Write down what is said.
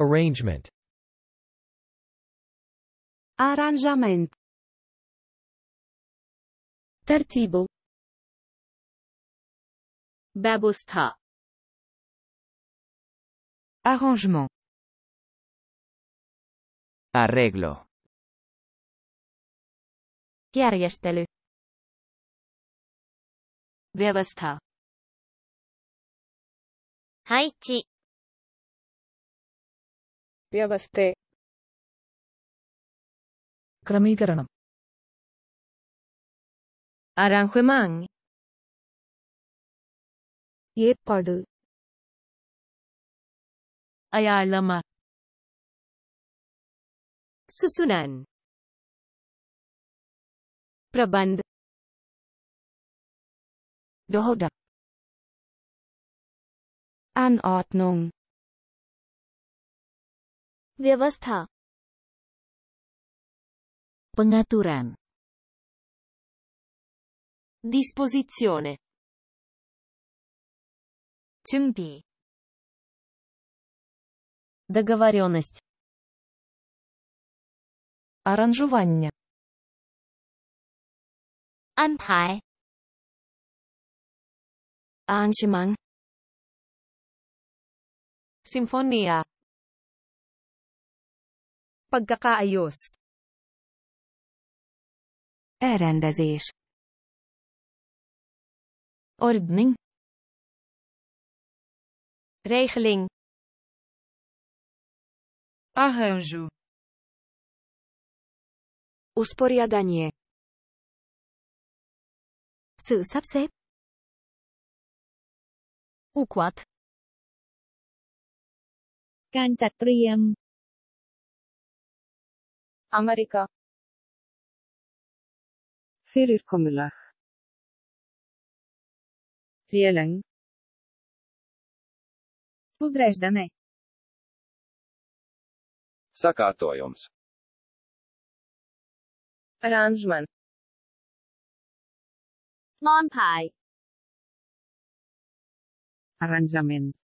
Arrangement. Aranjament. ترتیب. ببستا. Arrangement. Arreglo. Järjestely. Vyavastha. Haichi. Vyavaste. Kramikaranam. Arrangemang. Yerpadu. Ayarlama. Susunan. Prabandh. Dohoda. Anordnung. Vyavastha. Pengaturan. Disposizione. 준비. Договоренность. Аранжирование. Анпай. Arrangement. Sinfonia. Pagkakaayos. Elrendezés. Ordning. Regeling. Arranjo. Usporiadanie. Sự sắp xếp. Układ.การจัดเตรียม. Amerika. Fyrirkomulag. Regeling. Podreždane. Sakārtojums. Arrangement. Nonpai. Arrangement.